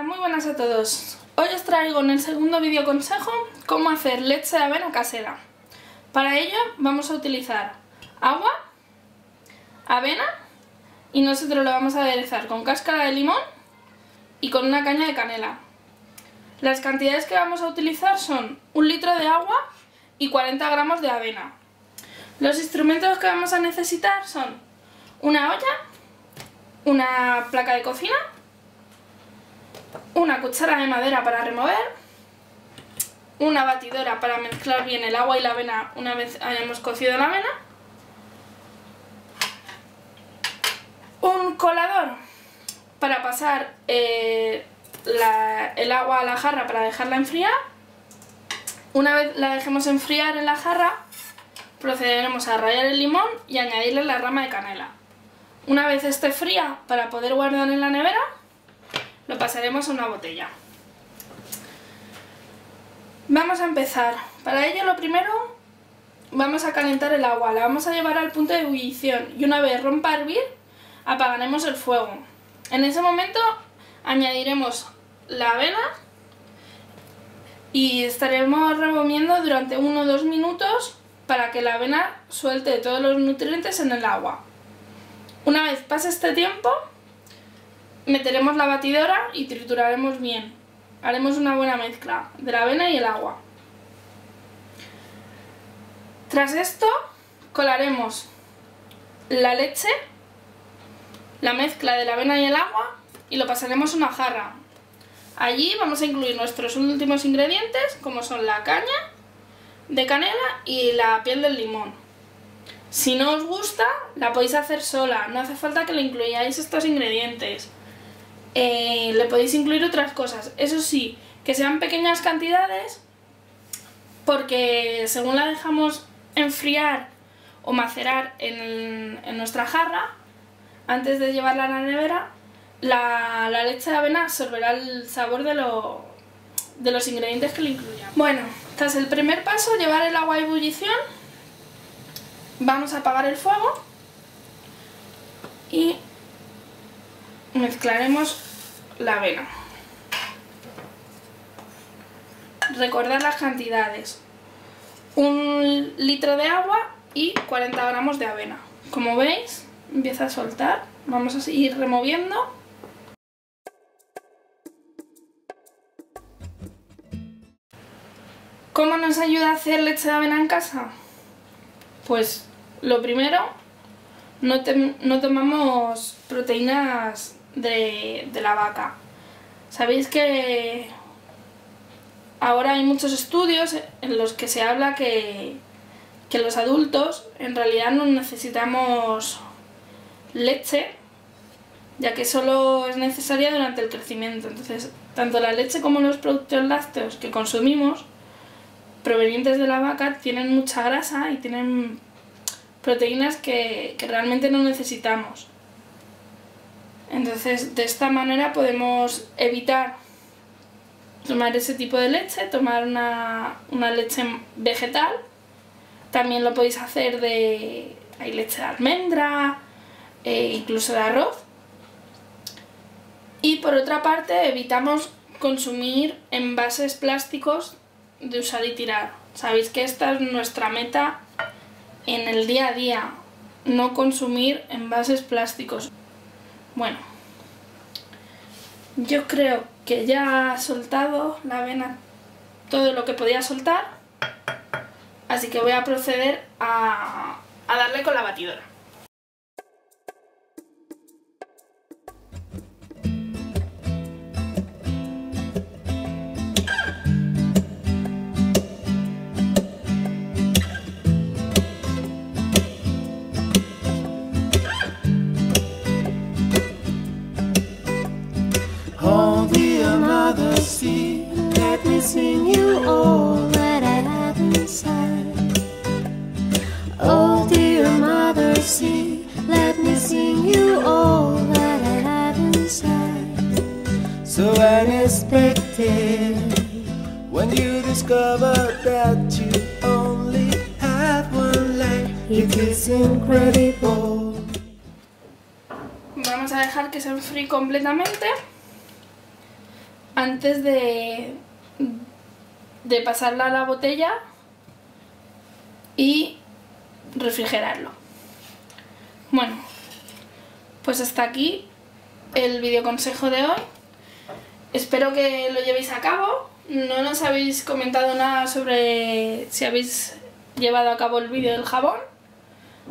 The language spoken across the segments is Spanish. Hola, muy buenas a todos. Hoy os traigo en el segundo vídeo consejo cómo hacer leche de avena casera. Para ello vamos a utilizar agua, avena y nosotros lo vamos a aderezar con cáscara de limón y con una caña de canela. Las cantidades que vamos a utilizar son 1 litro de agua y 40 gramos de avena. Los instrumentos que vamos a necesitar son una olla, una placa de cocina, una cuchara de madera para remover, una batidora para mezclar bien el agua y la avena una vez hayamos cocido la avena, un colador para pasar el agua a la jarra para dejarla enfriar. Una vez la dejemos enfriar en la jarra, procederemos a rallar el limón y añadirle la rama de canela. Una vez esté fría, para poder guardar en la nevera, lo pasaremos a una botella. Vamos a empezar. Para ello, lo primero, vamos a calentar el agua, la vamos a llevar al punto de ebullición y una vez rompa a hervir, apagaremos el fuego. En ese momento añadiremos la avena y estaremos removiendo durante 1 o 2 minutos para que la avena suelte todos los nutrientes en el agua. Una vez pase este tiempo, meteremos la batidora y trituraremos bien. Haremos una buena mezcla de la avena y el agua. Tras esto, colaremos la leche, la mezcla de la avena y el agua, y lo pasaremos a una jarra. Allí vamos a incluir nuestros últimos ingredientes, como son la caña de canela y la piel del limón. Si no os gusta, la podéis hacer sola, no hace falta que le incluyáis estos ingredientes. Le podéis incluir otras cosas, eso sí, que sean pequeñas cantidades, porque según la dejamos enfriar o macerar en nuestra jarra, antes de llevarla a la nevera, la leche de avena absorberá el sabor de los ingredientes que le incluyan. Bueno, tras el primer paso, llevar el agua a ebullición, vamos a apagar el fuego y mezclaremos la avena. Recordad las cantidades: 1 litro de agua y 40 gramos de avena. Como veis, empieza a soltar, vamos a seguir removiendo. ¿Cómo nos ayuda a hacer leche de avena en casa? Pues lo primero, no tomamos proteínas de la vaca. Sabéis que ahora hay muchos estudios en los que se habla que los adultos en realidad no necesitamos leche, ya que solo es necesaria durante el crecimiento. Entonces, tanto la leche como los productos lácteos que consumimos provenientes de la vaca tienen mucha grasa y tienen proteínas que realmente no necesitamos. Entonces, de esta manera podemos evitar tomar ese tipo de leche, tomar una leche vegetal. También lo podéis hacer hay leche de almendra, incluso de arroz. Y por otra parte, evitamos consumir envases plásticos de usar y tirar. Sabéis que esta es nuestra meta en el día a día, no consumir envases plásticos. Bueno, yo creo que ya ha soltado la avena todo lo que podía soltar, así que voy a proceder a darle con la batidora. See, let me sing you all that I have inside. Oh dear mother, see, let me sing you all that I have inside. So unexpected, when you discover that you only have one life, it is incredible. Vamos a dejar que se enfríe completamente. antes de pasarla a la botella y refrigerarlo. Bueno, pues hasta aquí el video consejo de hoy. Espero que lo llevéis a cabo. No nos habéis comentado nada sobre si habéis llevado a cabo el vídeo del jabón,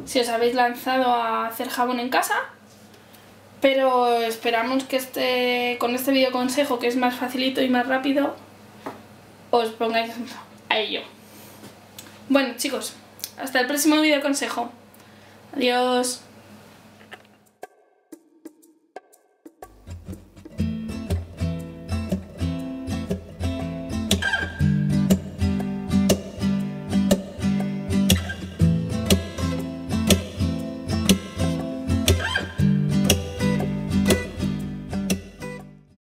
si os habéis lanzado a hacer jabón en casa, pero esperamos que con este vídeo consejo, que es más facilito y más rápido, os pongáis a ello. Bueno chicos, hasta el próximo vídeo consejo. Adiós.